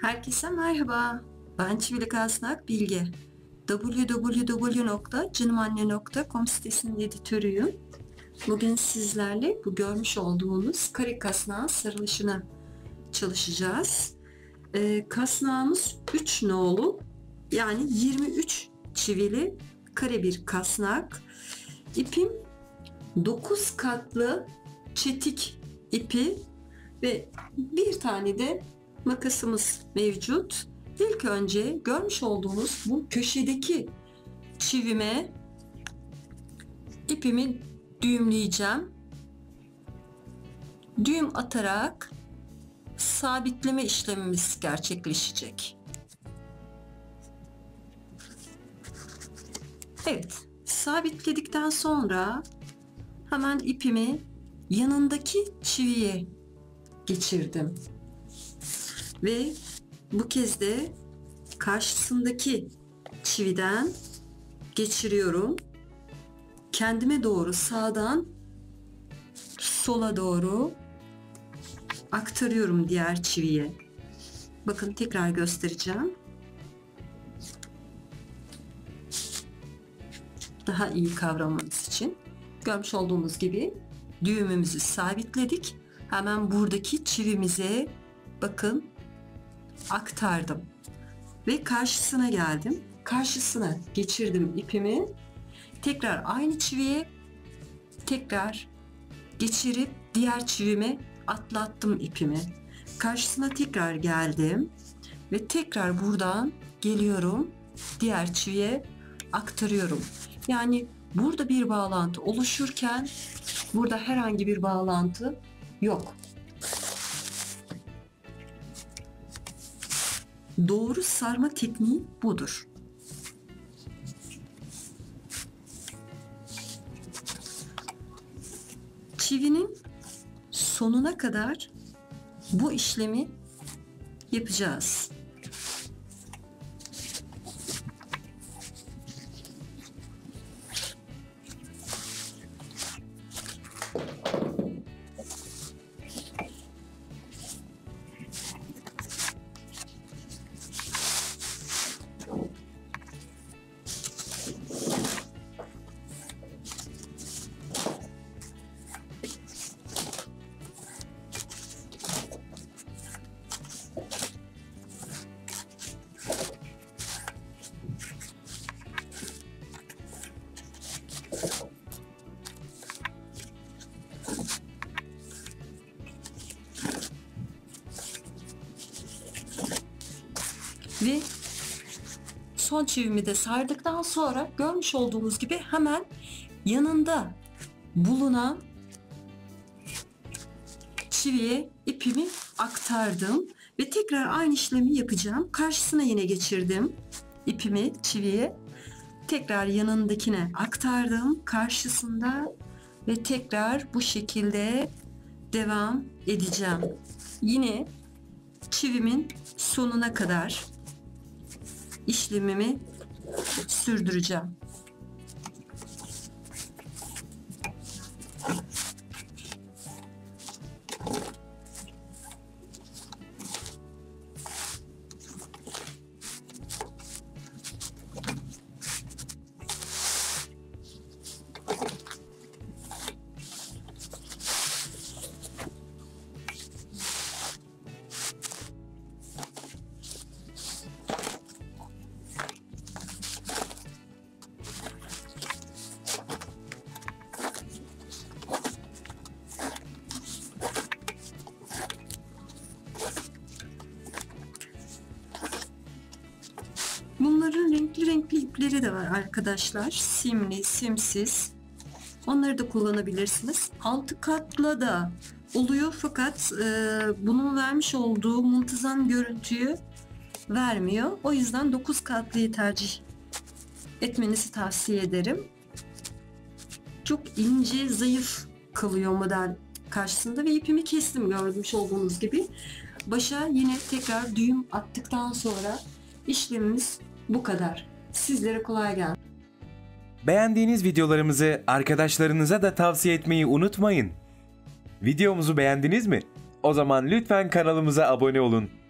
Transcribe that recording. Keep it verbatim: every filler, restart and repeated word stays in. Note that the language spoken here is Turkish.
Herkese merhaba. Ben Çivili Kasnak Bilge. www nokta canimanne nokta com sitesinin editörüyüm. Bugün sizlerle bu görmüş olduğunuz kare kasnağın sarılışına çalışacağız. Ee, kasnağımız üç nolu, yani yirmi üç çivili kare bir kasnak. İpim dokuz katlı çetik ipi ve bir tane de makasımız mevcut. İlk önce görmüş olduğunuz bu köşedeki çivime ipimi düğümleyeceğim. Düğüm atarak sabitleme işlemimiz gerçekleşecek. Evet, sabitledikten sonra hemen ipimi yanındaki çiviye geçirdim. Ve bu kez de karşısındaki çividen geçiriyorum. Kendime doğru sağdan sola doğru aktarıyorum diğer çiviye. Bakın, tekrar göstereceğim. Daha iyi kavramanız için. Görmüş olduğunuz gibi düğümümüzü sabitledik. Hemen buradaki çivimize bakın aktardım ve karşısına geldim. Karşısına geçirdim ipimi. Tekrar aynı çiviye tekrar geçirip diğer çivime atlattım ipimi. Karşısına tekrar geldim ve tekrar buradan geliyorum. Diğer çiviye aktarıyorum. Yani burada bir bağlantı oluşurken burada herhangi bir bağlantı yok. Doğru sarma tekniği budur. Çivinin sonuna kadar bu işlemi yapacağız. Ve son çivimi de sardıktan sonra görmüş olduğunuz gibi hemen yanında bulunan çiviye ipimi aktardım ve tekrar aynı işlemi yapacağım. Karşısına yine geçirdim ipimi çiviye, tekrar yanındakine aktardım, karşısında ve tekrar bu şekilde devam edeceğim. Yine çivimin sonuna kadar işlemimi sürdüreceğim. Bunların renkli renkli ipleri de var arkadaşlar. Simli, simsiz. Onları da kullanabilirsiniz. Altı katla da oluyor, fakat e, bunun vermiş olduğu muntazam görüntüyü vermiyor. O yüzden dokuz katlıyı tercih etmenizi tavsiye ederim. Çok ince, zayıf kalıyor model karşısında ve ipimi kestim görmüş olduğunuz gibi. Başa yine tekrar düğüm attıktan sonra işlemimiz bu kadar. Sizlere kolay gelsin. Beğendiğiniz videolarımızı arkadaşlarınıza da tavsiye etmeyi unutmayın. Videomuzu beğendiniz mi? O zaman lütfen kanalımıza abone olun.